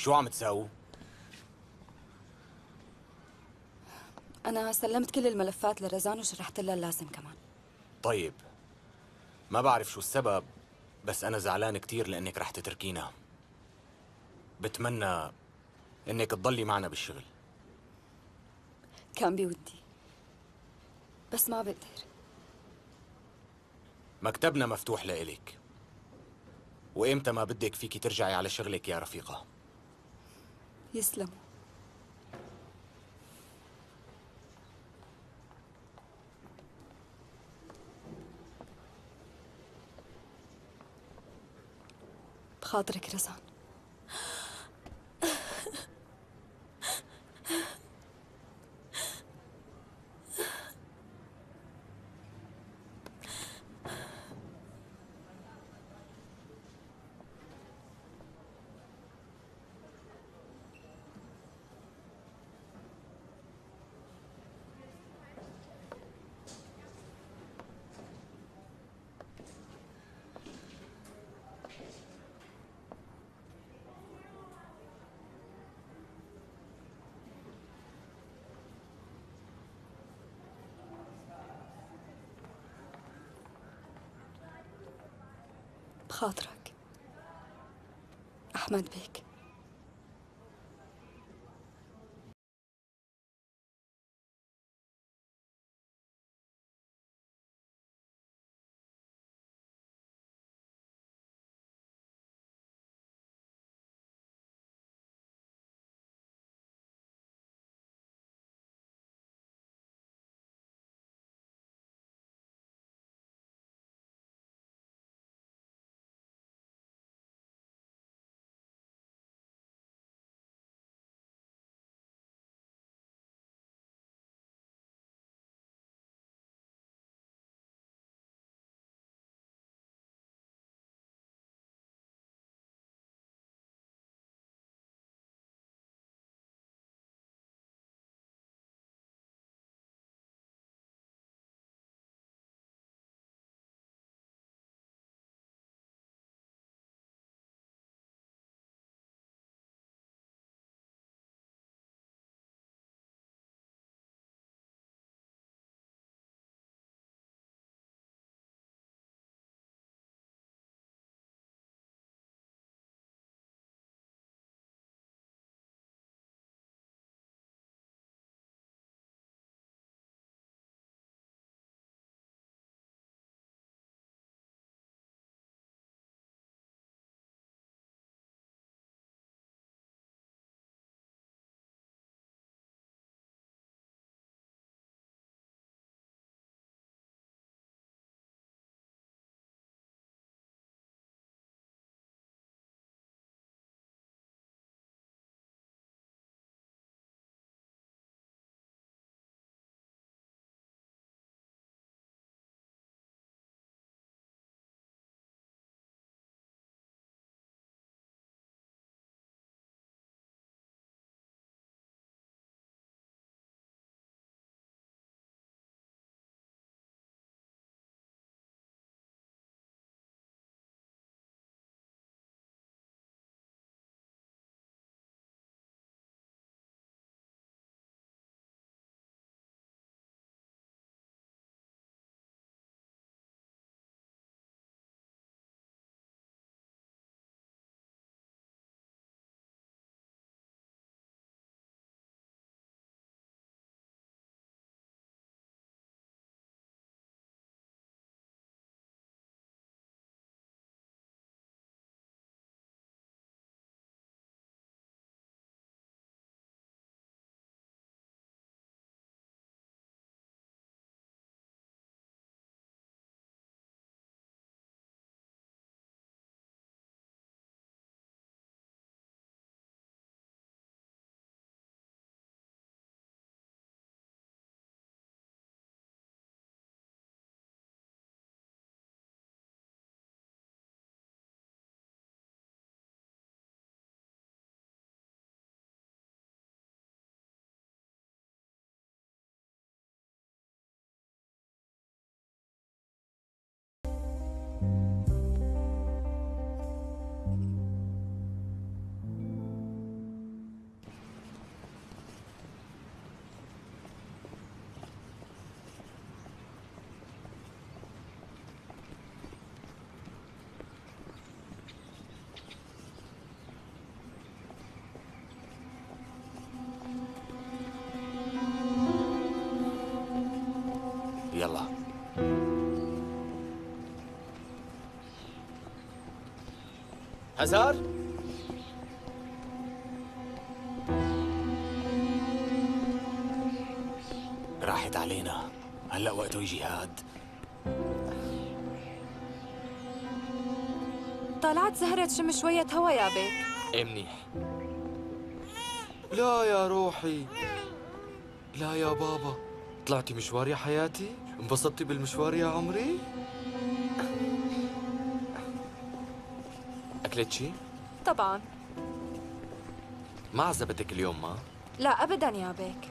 شو عم تساووا؟ أنا سلمت كل الملفات لرزان وشرحت لها اللازم كمان. طيب، ما بعرف شو السبب، بس أنا زعلان كتير لأنك رح تتركينا. بتمنى إنك تضلي معنا بالشغل. كان بودي، بس ما بقدر. مكتبنا مفتوح لإلك، وإمتى ما بدك فيكي ترجعي على شغلك يا رفيقة. يسلموا. بخاطرك رزان. بخاطرك أحمد بيك. Hazar! راحت علينا. هلأ وقته جهاد. طلعت زهرة شم شوية هوا يا بيك. ايه منيح. لا يا روحي، لا يا بابا. طلعتي مشوار يا حياتي؟ انبسطتي بالمشوار يا عمري؟ أكلت شي؟ طبعا. ما عذبتك اليوم ما؟ لا أبدا يا بيك.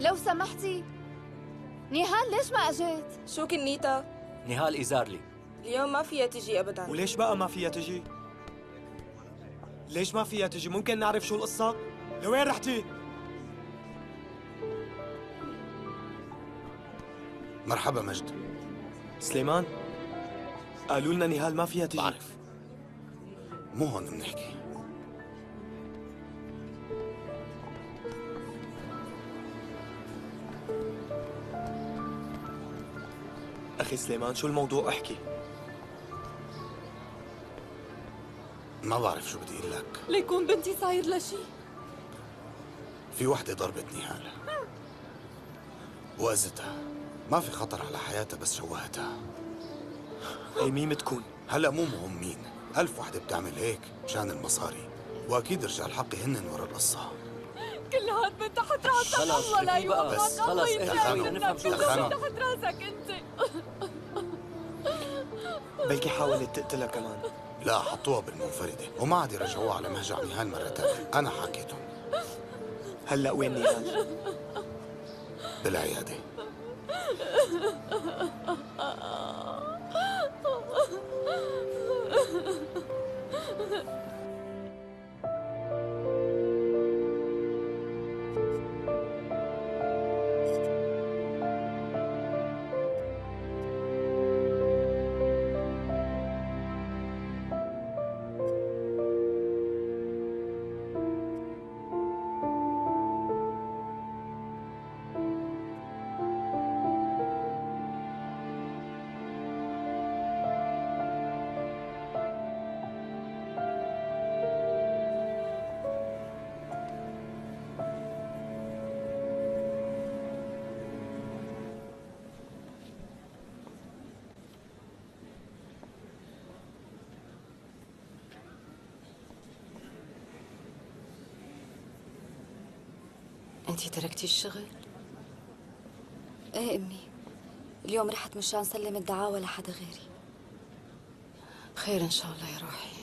لو سمحتي نهال، ليش ما اجيت؟ شو كنيتها؟ نهال إزارلي اليوم ما فيها تجي ابدا. وليش بقى ما فيها تجي؟ ليش ما فيها تجي؟ ممكن نعرف شو القصة؟ لوين رحتي؟ مرحبا مجد. سليمان قالوا لنا نهال ما فيها تجي. بعرف. مو هون بنحكي. أخي سليمان شو الموضوع؟ احكي. ما بعرف شو بدي اقول لك. ليكون بنتي صاير لها شيء. في وحدة ضربت نهال وأذتها. ما في خطر على حياتها بس شوهتها. أي مين بتكون؟ هلا مو مهم مين، 1000 وحدة بتعمل هيك مشان المصاري، وأكيد رجال حقي هن ورا القصة. كل هاد من تحت راسك الله لا يوفقك. بس خلص تخانوا تحت راسك أنت. بلكي حاولت تقتلها كمان. لا، حطوها بالمنفردة وما عاد يرجعوها على مهجع نهال مرة ثانية. أنا حكيتهم. هلأ وين نهال؟ بالعيادة. انتي تركتي الشغل؟ ايه امي، اليوم رحت مشان سلم الدعاوى لحدا غيري. خير ان شاء الله يا روحي.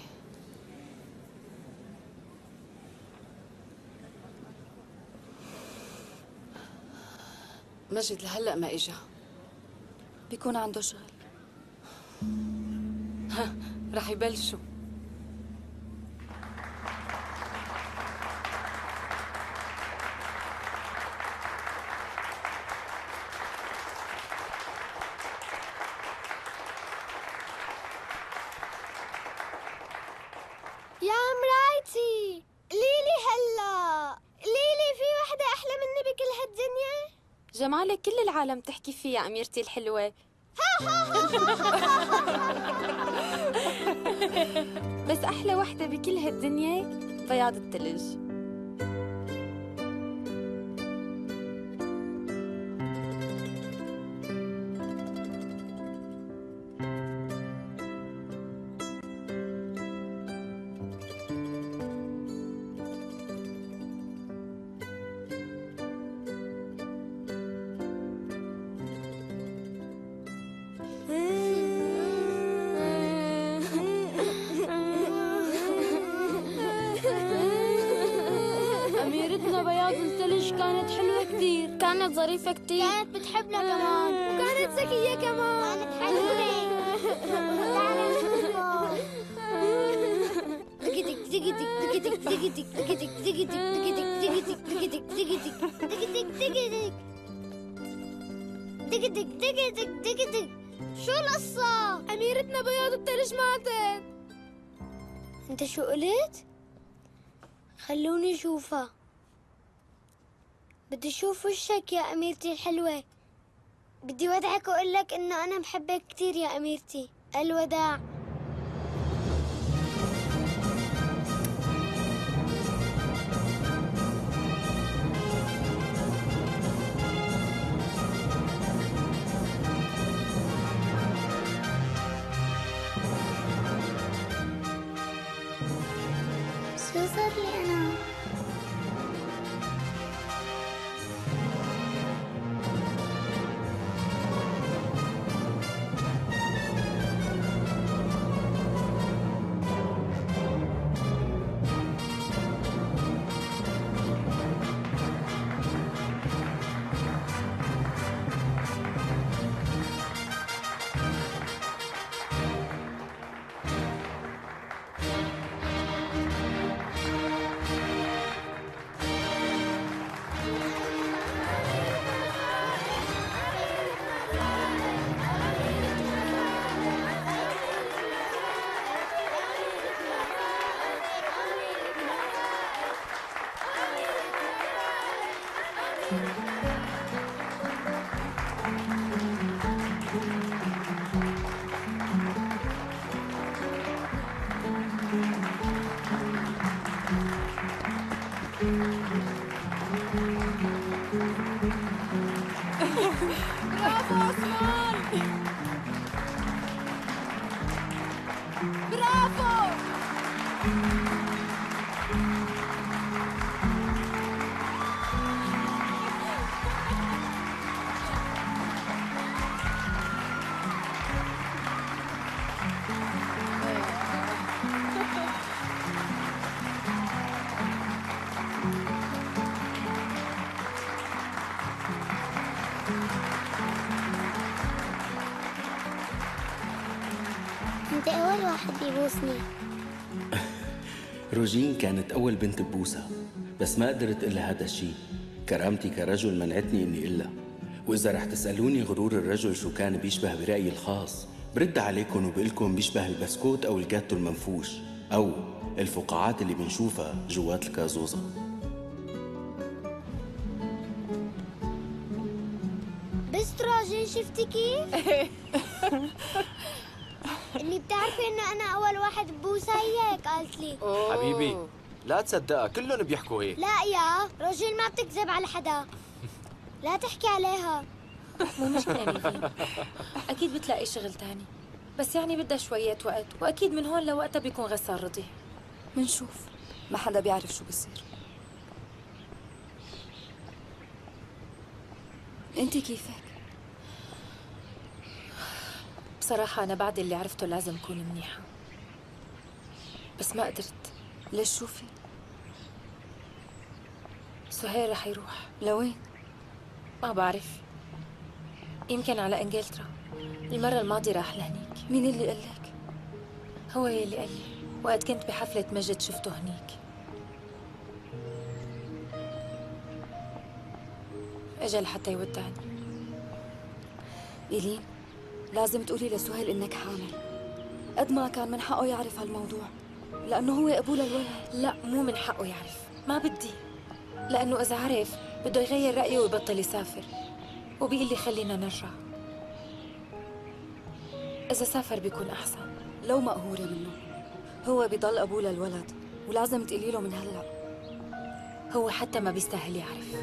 مجد لهلا ما اجا، بيكون عنده شغل. ها رح يبلشوا. جمالك كل العالم تحكي فيه يا أميرتي الحلوة. بس أحلى وحدة بكل هالدنيا بياض الثلج. كانت ظريفة كتير، كانت بتحبنا كمان، وكانت ذكية كمان، كانت حلوة. شو القصة؟ أميرتنا بياض التلج ماتت. أنت شو قلت؟ خلوني أشوفها. بدي أشوف وشك يا أميرتي الحلوة. بدي ودعك وأقول لك إنه أنا بحبك كثير يا أميرتي. الوداع. شو صار لي أنا؟ أنت أول واحد يبوسني. روجين كانت أول بنت ببوسها، بس ما قدرت أقول لها هذا الشيء. كرامتي كرجل منعتني إني أقول لها. وإذا رح تسألوني غرور الرجل شو كان بيشبه برأيي الخاص، برد عليكم وبقول لكم بيشبه البسكوت أو الجاتو المنفوش، أو الفقاعات اللي بنشوفها جوات الكازوزة. بس روجين شفتي كيف؟ اللي بتعرفي إن أنا أول واحد ببوسها هيك قالت لي. حبيبي لا تصدقها، كلهم بيحكوا هيك. لا يا روجين ما بتكذب على حدا. لا تحكي عليها. مو مشكلة بيبي، أكيد بتلاقي شغل تاني، بس يعني بدها شوية وقت، وأكيد من هون لوقتها بيكون غسان رضي. منشوف، ما حدا بيعرف شو بصير. أنت كيفك؟ بصراحة أنا بعد اللي عرفته لازم أكون منيحة، بس ما قدرت. ليش؟ شوفي سهير رح يروح. لوين؟ ما بعرف، يمكن على إنجلترا. المرة الماضية راح لهنيك. مين اللي قال لك؟ هو يلي قال لي وقت كنت بحفلة مجد شفته هنيك. أجل حتى يودعني. إيلين لازم تقولي لسهيل إنك حامل، قد ما كان من حقه يعرف هالموضوع، لأنه هو أبوه للولد. لا مو من حقه يعرف، ما بدي، لأنه إذا عرف بده يغير رأيه ويبطل يسافر، وبيقول لي خلينا نرجع. إذا سافر بيكون أحسن. لو مقهورة منه، هو بيضل أبوه للولد، ولازم تقولي له من هلا. هو حتى ما بيستاهل يعرف.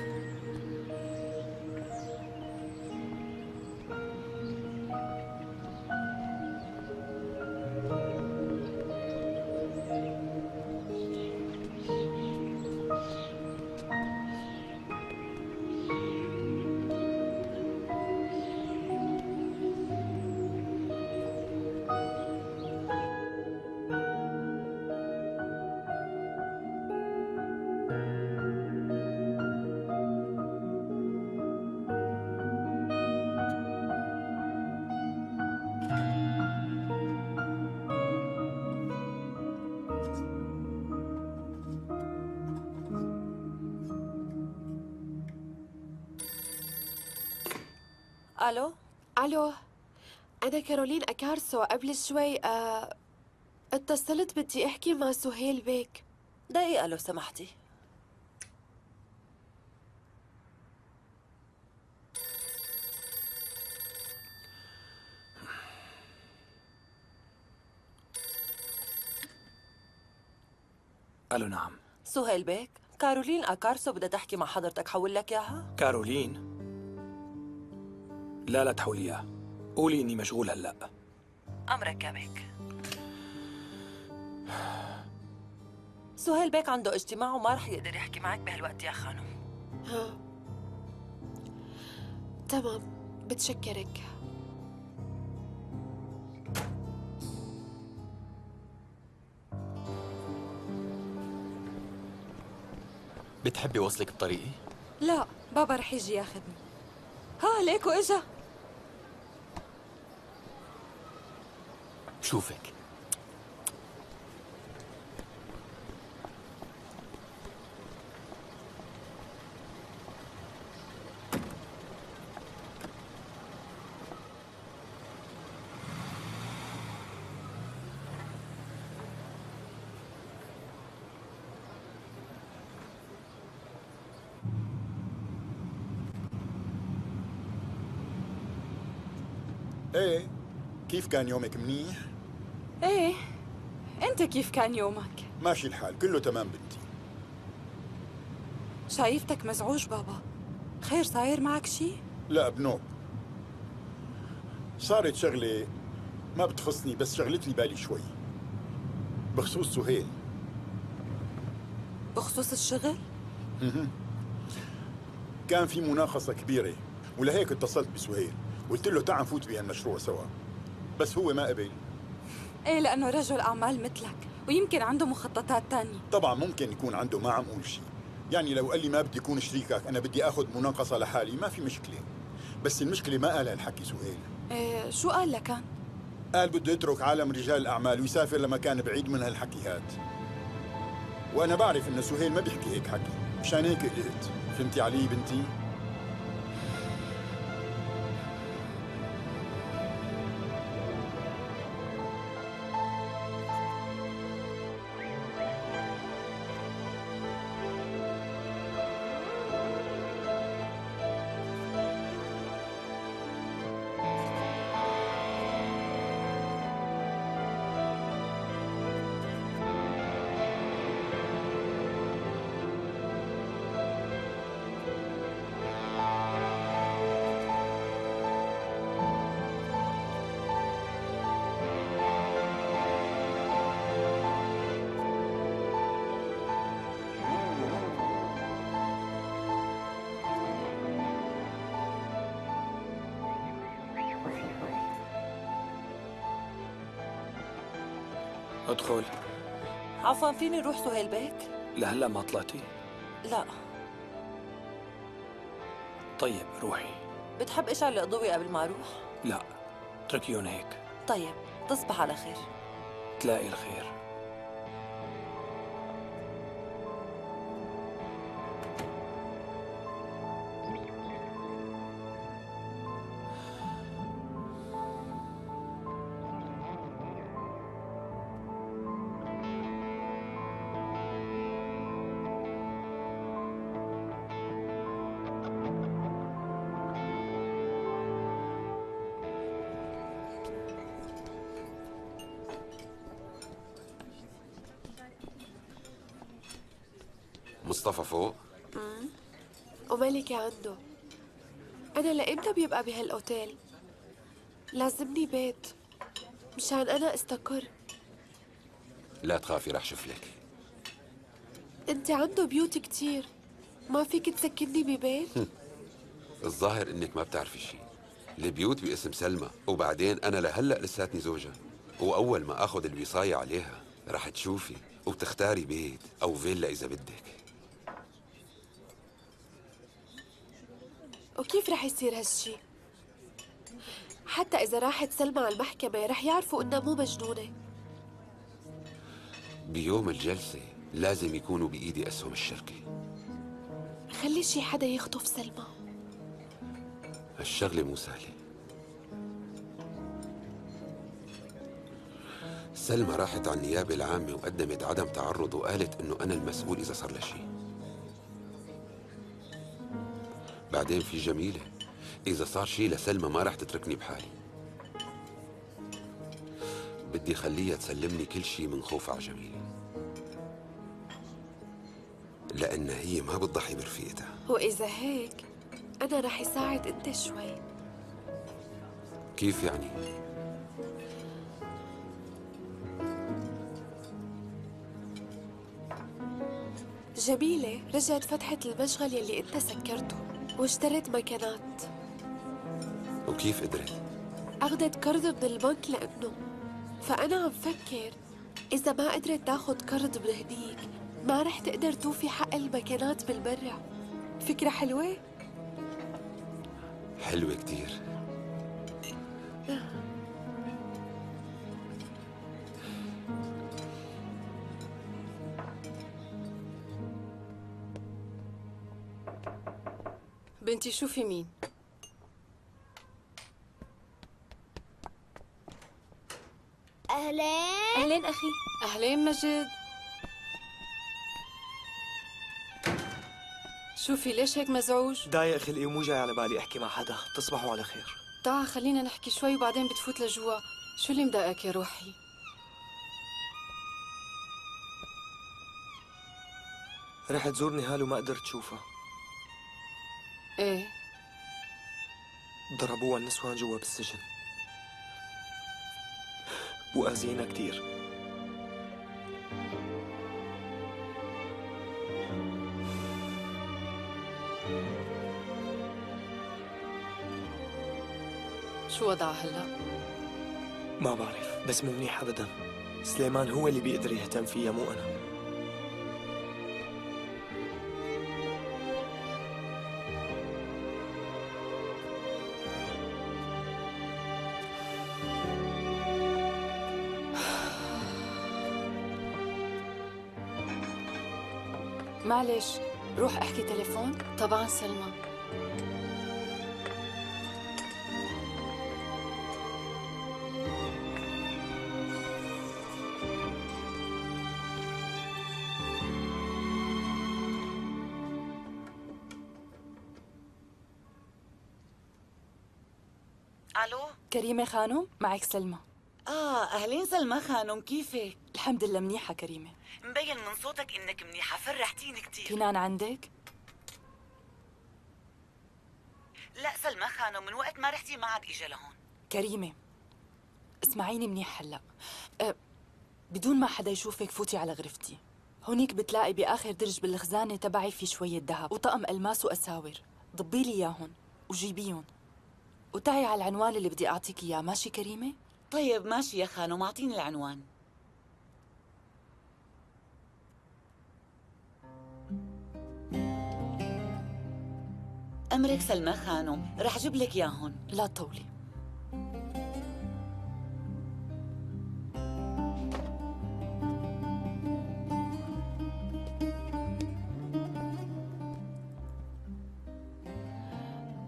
الو أنا كارولين أكارسو. قبل شوي اتصلت بدي أحكي مع سهيل بيك. دقيقة لو سمحتي. ألو نعم. سهيل بيك، كارولين أكارسو بدها تحكي مع حضرتك، حول لك إياها؟ كارولين؟ لا تحوليها، قولي إني مشغول هلأ. أمرك يا بيك. سهيل بيك عنده اجتماع وما رح يقدر يحكي معك بهالوقت يا خانم. ها تمام، بتشكرك. بتحبي وصلك بطريقي؟ لا، بابا رح يجي ياخذني. ها ليكو اجا. شوفك ايه، كيف كان يومك؟ منيح؟ ايه، انت كيف كان يومك؟ ماشي الحال، كله تمام بنتي. شايفتك مزعوج بابا، خير صاير معك شي؟ لا بنوب، صارت شغلة ما بتخصني بس شغلت لي بالي شوي بخصوص سهيل. بخصوص الشغل؟ كان في مناقصة كبيرة ولهيك اتصلت بسهيل، قلت له تعال نفوت بهالمشروع سوا، بس هو ما قبل. ايه، لأنه رجل أعمال مثلك ويمكن عنده مخططات تانية. طبعا ممكن يكون عنده، ما عم قول شيء. يعني لو قال لي ما بدي أكون شريكك، أنا بدي آخذ مناقصة لحالي، ما في مشكلة. بس المشكلة ما قالها الحكي سهيل. ايه، شو قال لك؟ قال بده يترك عالم رجال الأعمال ويسافر لمكان بعيد من هالحكيات. وأنا بعرف إنه سهيل ما بيحكي هيك حكي، مشان هيك قلقت. فهمتي علي بنتي؟ ادخل. عفوا، فيني روح سهيل بيك؟ لهلا ما طلعتي؟ لا. طيب روحي. بتحب اشعل القضوة قبل ما اروح؟ لا، اتركيهم هيك. طيب، تصبح على خير. تلاقي الخير. مصطفى فوق؟ ومالكي عنده. أنا لإمتى بيبقى بهالأوتيل؟ لازمني بيت مشان أنا استقر. لا تخافي، رح شوفلك. أنت عنده بيوت كتير، ما فيك تسكنني ببيت؟ الظاهر إنك ما بتعرفي شيء. البيوت باسم سلمى، وبعدين أنا لهلأ لساتني زوجة، وأول ما آخذ الوصاية عليها رح تشوفي وبتختاري بيت أو فيلا إذا بدك. وكيف رح يصير هالشي؟ حتى إذا راحت سلمى على المحكمة رح يعرفوا إنها مو مجنونة. بيوم الجلسة لازم يكونوا بإيدي أسهم الشركة. خلي شي حدا يخطف سلمى. هالشغلة مو سهلة. سلمى راحت على النيابة العامة وقدمت عدم تعرض وقالت إنه أنا المسؤول إذا صار لها شيء. بعدين في جميلة إذا صار شيء لسلمى ما راح تتركني بحالي. بدي خليها تسلمني كل شيء من خوفها على جميلة، لأنها هي ما بتضحي برفيقتها. وإذا هيك أنا راح أساعد أنت شوي. كيف يعني؟ جميلة رجعت فتحت المشغل يلي أنت سكرته واشتريت مكانات. وكيف قدرت؟ أخذت قرض من البنك لأنه، فأنا عم فكر إذا ما قدرت تاخذ قرض من هديك ما رح تقدر توفي حق المكانات بالمرة. فكرة حلوة؟ حلوة كتير. بنتي شوفي مين. أهلين. أهلين أخي. أهلين مجد. شوفي ليش هيك مزعوج؟ ضايق خلقي ومو جاي على بالي أحكي مع حدا. تصبحوا على خير. تعا خلينا نحكي شوي وبعدين بتفوت لجوا. شو اللي مضايقك يا روحي؟ رح تزورني هالو وما قدرت شوفها. ايه ضربوها النسوان جوا بالسجن وأذينا كتير. شو وضعها هلا؟ ما بعرف بس مو منيح أبدا. سليمان هو اللي بيقدر يهتم فيها مو أنا. معلش روح احكي تليفون. طبعا سلمى. الو كريمة خانم، معك سلمى. اهلين سلمى خانم، كيفك؟ الحمد لله منيحة كريمة. مبين من صوتك انك منيحة، فرحتيني كثير. كنان عندك؟ لا سلمى خانم، من وقت ما رحتي ما عاد اجا لهون. كريمة اسمعيني منيح هلا، بدون ما حدا يشوفك فوتي على غرفتي، هونيك بتلاقي باخر درج بالخزانة تبعي في شوية ذهب وطقم ألماس وأساور، ضبي لي اياهم وجيبيهم وتعي على العنوان اللي بدي اعطيك اياه، ماشي كريمة؟ طيب ماشي يا خانم، اعطيني العنوان. أمرك سلمى خانم، رح جيب لك ياهن. لا تطولي.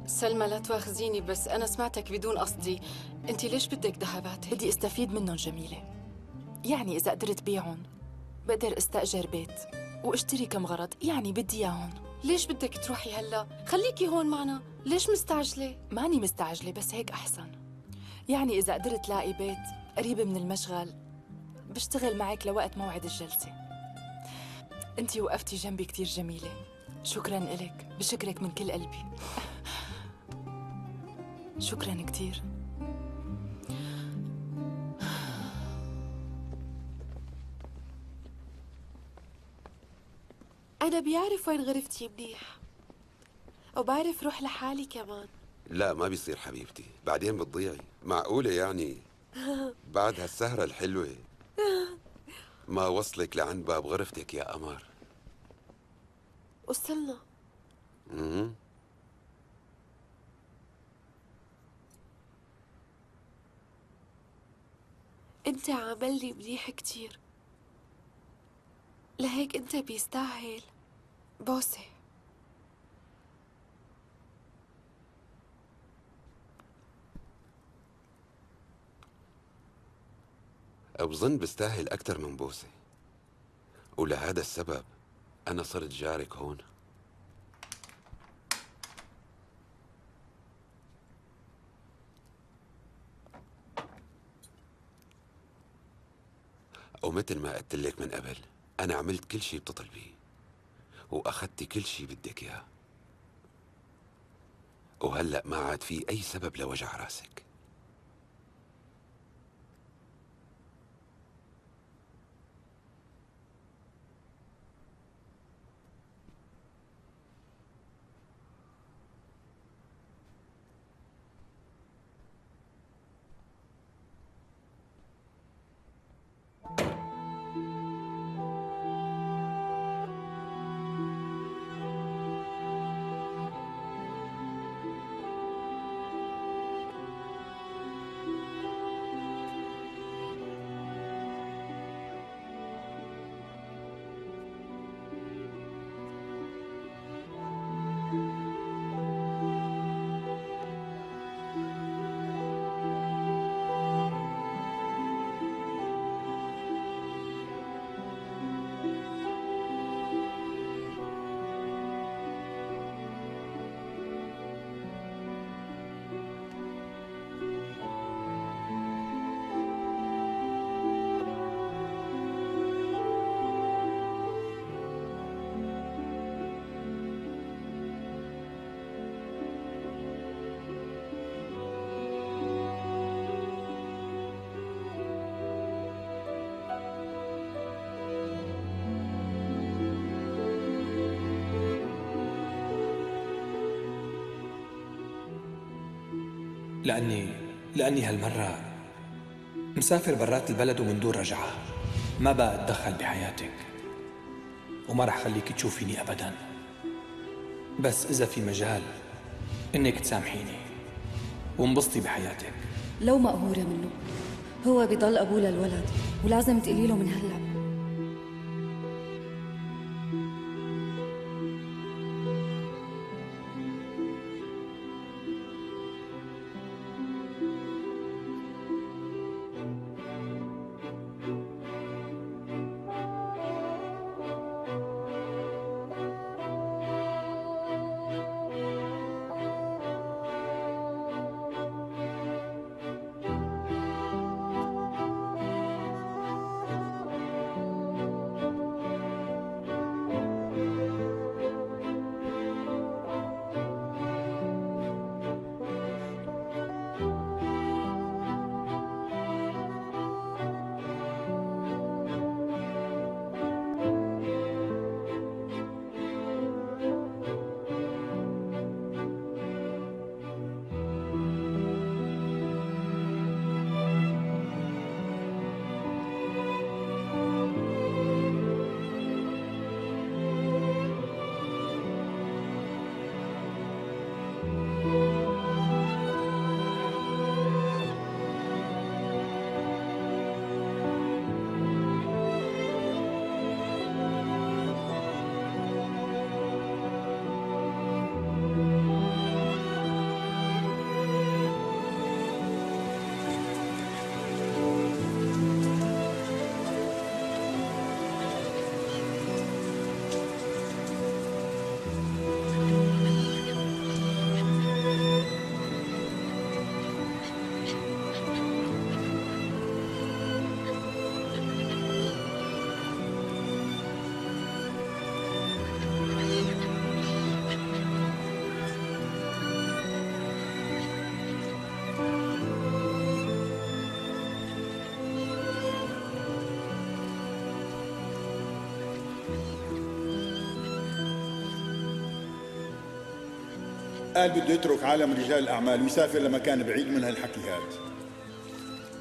سلمى لا تواخذيني بس أنا سمعتك بدون قصدي. أنت ليش بدك ذهباتي؟ بدي استفيد منهم جميلة، يعني إذا قدرت بيعهم بقدر استأجر بيت واشتري كم غرض، يعني بدي ياهن. ليش بدك تروحي هلا؟ خليكي هون معنا، ليش مستعجلة؟ ماني مستعجلة بس هيك أحسن، يعني إذا قدرت لاقي بيت قريب من المشغل بشتغل معك لوقت موعد الجلسة. أنتي وقفتي جنبي كتير جميلة، شكراً إلك، بشكرك من كل قلبي. شكراً كتير. أنا بيعرف وين غرفتي منيح وبعرف روح لحالي كمان. لا ما بيصير حبيبتي، بعدين بتضيعي. معقولة يعني بعد هالسهرة الحلوة ما وصلك لعند باب غرفتك يا قمر؟ وصلنا. أنت عامل لي منيح كتير، لهيك أنت بيستاهل بوسة. بظن بستاهل أكتر من بوسة، ولهذا السبب أنا صرت جارك هون. ومثل ما قلت لك من قبل، أنا عملت كل شيء بتطلبيه وأخذت كل شيء بدك إياه، وهلأ ما عاد في أي سبب لوجع راسك. لأني هالمرة مسافر برات البلد ومن دون رجعة، ما بقى أتدخل بحياتك وما رح خليك تشوفيني أبداً، بس إذا في مجال إنك تسامحيني وانبسطي بحياتك. لو مقهورة منه، هو بضل أبوه للولد ولازم تقولي له من هلأ. قال بده يترك عالم رجال الأعمال ويسافر لمكان بعيد من هالحكي هاد،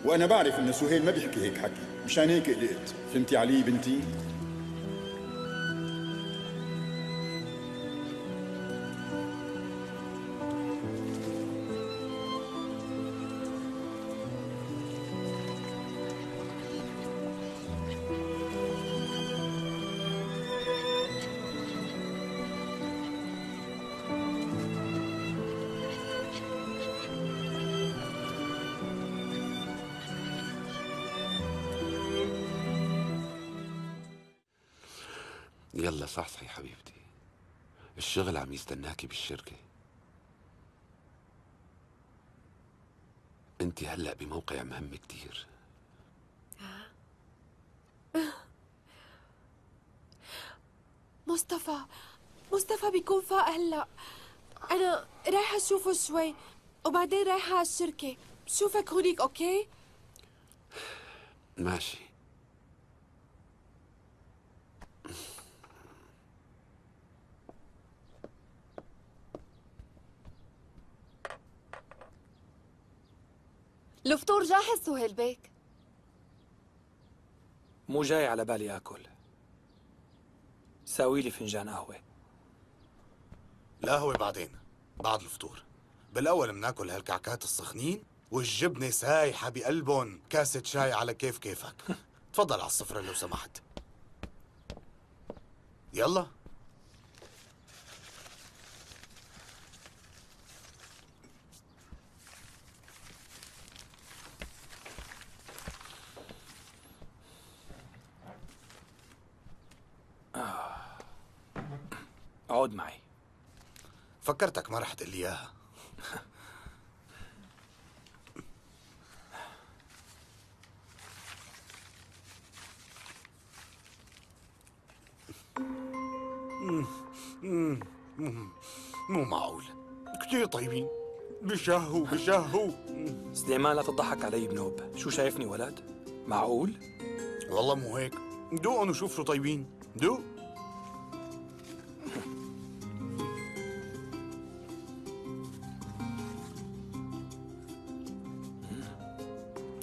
وأنا بعرف إن سهيل ما بيحكي هيك حكي، مشان هيك قلقت. فهمتي علي بنتي؟ يلا صحصحي يا حبيبتي، الشغل عم يستناكي بالشركة. انت هلأ بموقع مهم كتير. مصطفى بيكون فاق هلأ، أنا رايحة أشوفه شوي وبعدين رايحة على الشركة، بشوفك هونيك أوكي؟ ماشي. الفطور جاهز سهيل بيك؟ مو جاي على بالي آكل. ساوي لي فنجان قهوة. القهوة بعدين، بعد الفطور. بالأول مناكل هالكعكات السخنين والجبنة سايحة بقلبهم، كاسة شاي على كيف كيفك. تفضل على السفرة لو سمحت. يلا. عود معي. فكرتك ما رح تقلي اياها. مو معقول، كثير طيبين. بشهوا بشهوا. سليمان لا تضحك علي بنوب، شو شايفني ولد؟ معقول؟ والله مو هيك، دوقهم وشوف شو طيبين، دوق.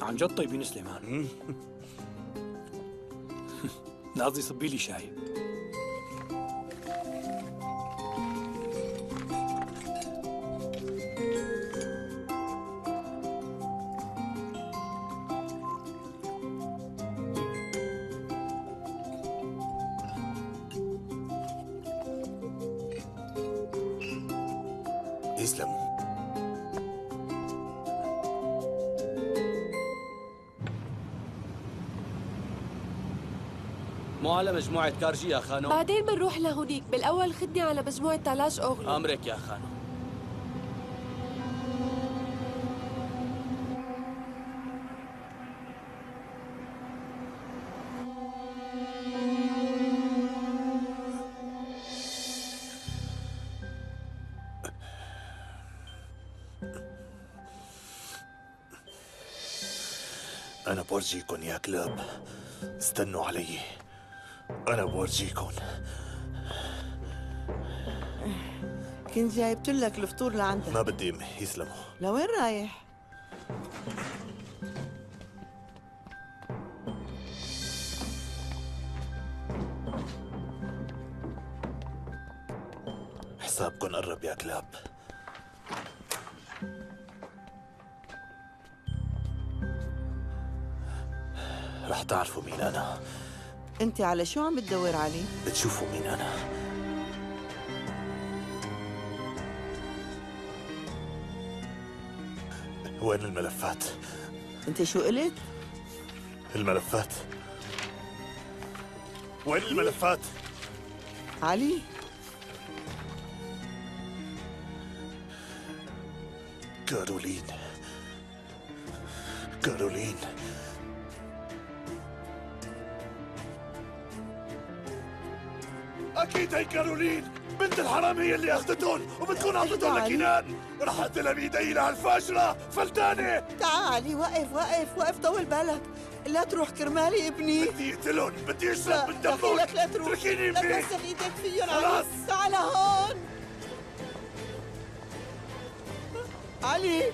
عن جد طيبين سليمان. نازلي صبي لي شاي. مجموعة كارجي يا خانو، بعدين بنروح لهونيك. بالأول خدني على مجموعة تلاش أغلو. أمرك يا خانو. أنا بورجيكن يا كلاب، استنوا علي، أنا بورجيكم. كنت جايبتلك الفطور لعندك. ما بدي أمي، يسلموا. لوين رايح؟ حسابكم قرب يا كلاب. رح تعرفوا مين أنا. انت على شو عم بتدور علي؟ بتشوفوا مين انا. وين الملفات؟ انت شو قلت؟ الملفات. وين الملفات؟ علي كارولين، كارولين أكيد. هي كارولين بنت الحرام هي اللي أخذتهم، وبتكون أعطتهم لكنان. رح أقتلها بإيدي لهالفاجرة فلتانة. تعالي، وقف وقف وقف، طول بالك، لا تروح كرمالي ابني. بدي أقتلهم، بدي أشرب من دمهم. دخيلك لا تروح، اتركيني ابني، لا توسخ إيدك فيهم. علي تعال هون. علي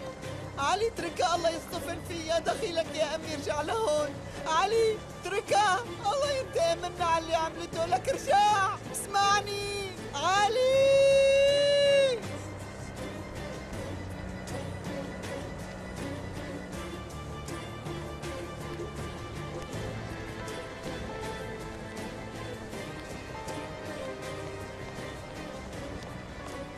علي اتركها، الله يصطفن فيها. دخيلك يا أمي، ارجع لهون. علي اتركها، الله ينتقم منا على اللي عملته لك. ارجع اسمعني. علي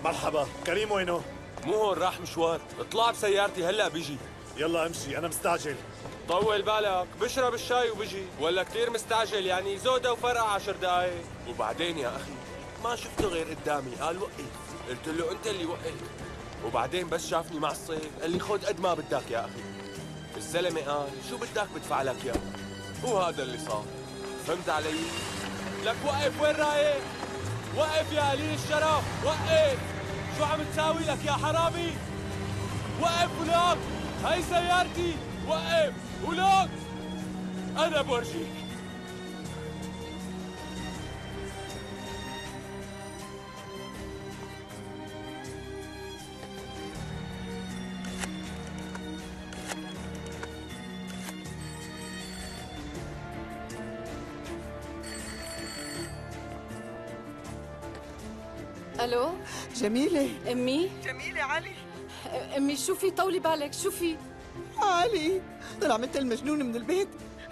مرحبا. كريم وينه؟ مو هون، راح مشوار. اطلع بسيارتي هلا بيجي. يلا امشي، انا مستعجل. طول بالك، بشرب الشاي وبجي، ولا كثير مستعجل يعني زودة وفرقة 10 دقايق. وبعدين يا أخي ما شفته غير قدامي، قال وقف، قلت له أنت اللي وقفت، وبعدين بس شافني مع الصيف قال لي خذ قد ما بدك يا أخي. الزلمة قال شو بدك بدفع لك يا، وهذا اللي صار. فهمت علي؟ لك وقف، وين رايح؟ وقف يا قليل الشرف، وقف! شو عم تساوي لك يا حرامي؟ وقف ولك! هي سيارتي! وقف ولك! أنا برجيك! الو جميلة، امي جميلة علي، امي شوفي طولي بالك، شوفي علي طلع مثل المجنون من البيت،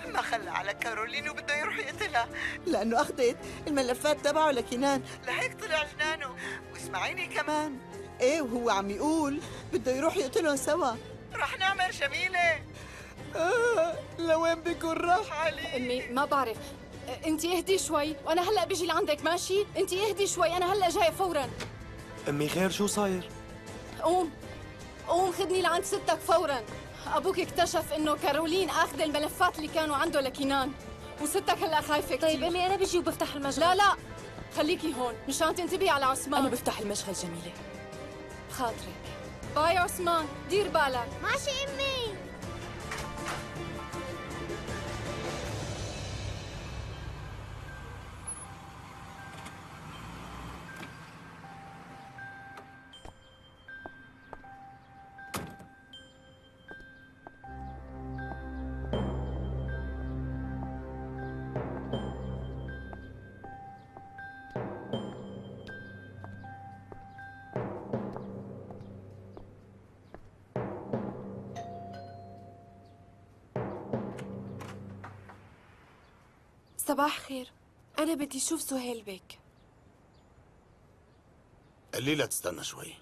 ما خلى على كارولين وبده يروح يقتلها لانه اخذت الملفات تبعه لكنان، لهيك طلع جنانه. واسمعيني كمان، ايه وهو عم يقول بده يروح يقتلهم سوا. رح نعمل جميلة؟ لوين بكون راح علي؟ امي ما بعرف، انت اهدي شوي وانا هلا بيجي لعندك، ماشي؟ انت اهدي شوي، انا هلا جاي فورا. امي خير، شو صاير؟ قوم قوم خدني لعند ستك فورا، ابوك اكتشف انه كارولين اخذ الملفات اللي كانوا عنده لكنان، وستك هلا خايفه كثير. طيب امي انا بيجي وبفتح المشغل. لا لا خليكي هون مشان تنتبهي على عثمان. انا بفتح المشغل جميله، بخاطرك. باي عثمان، دير بالك. ماشي امي. صباح خير، أنا بدي أشوف سهيل بك. قال لي لا تستنى شوي.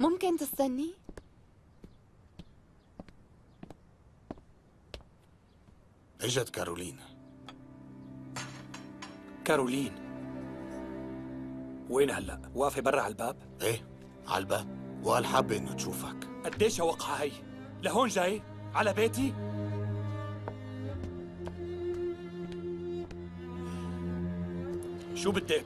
ممكن تستني؟ إجت كارولين. كارولين وين هلا؟ واقفة برا على الباب؟ إيه على الباب، وقال حابة إنه تشوفك. قديش وقعها هي؟ لهون جاي؟ على بيتي؟ شو بدك؟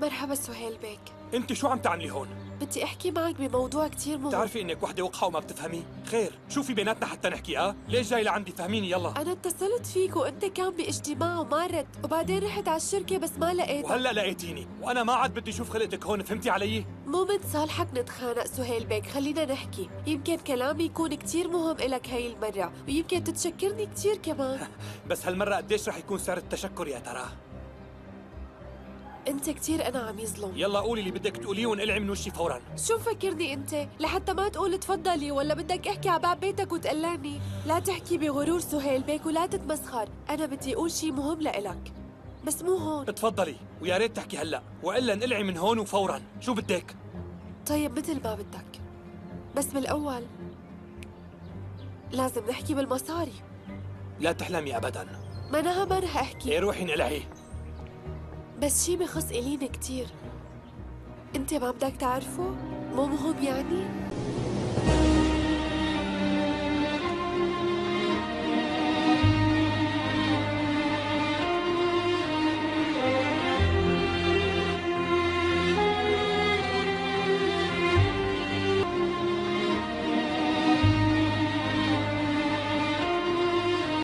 مرحبا سهيل بيك. انت شو عم تعملي هون؟ بدي احكي معك بموضوع كثير مهم. بتعرفي انك وحده وقحه وما بتفهمي؟ خير، شو في بيناتنا حتى نحكي؟ ليش جاي لعندي؟ فهميني يلا. انا اتصلت فيك وانت كان باجتماع وما رد، وبعدين رحت على الشركه بس ما لقيتك، وهلا لقيتيني، وانا ما عاد بدي اشوف خلقتك هون، فهمتي علي؟ مو من صالحك نتخانق سهيل بيك، خلينا نحكي، يمكن كلامي يكون كثير مهم لك هي المره، ويمكن تتشكرني كثير كمان. بس هالمره قديش رح يكون سعر التشكر يا ترى؟ انت كثير انا عم يظلم. يلا قولي اللي بدك تقوليه وانقلعي من وشي فورا. شو مفكرني انت؟ لحتى ما تقول تفضلي ولا بدك احكي على باب بيتك وتقلعني؟ لا تحكي بغرور سهيل بيك ولا تتمسخر، انا بدي اقول شيء مهم لإلك بس مو هون. تفضلي، ويا ريت تحكي هلا والا انقلعي من هون وفورا. شو بدك؟ طيب مثل ما بدك، بس بالاول لازم نحكي بالمصاري. لا تحلمي ابدا. ما انا ما رح احكي. ايه روحي انقلعي. بس شي بخص إلينا كتير، انت ما بدك تعرفه؟ مو مهم يعني؟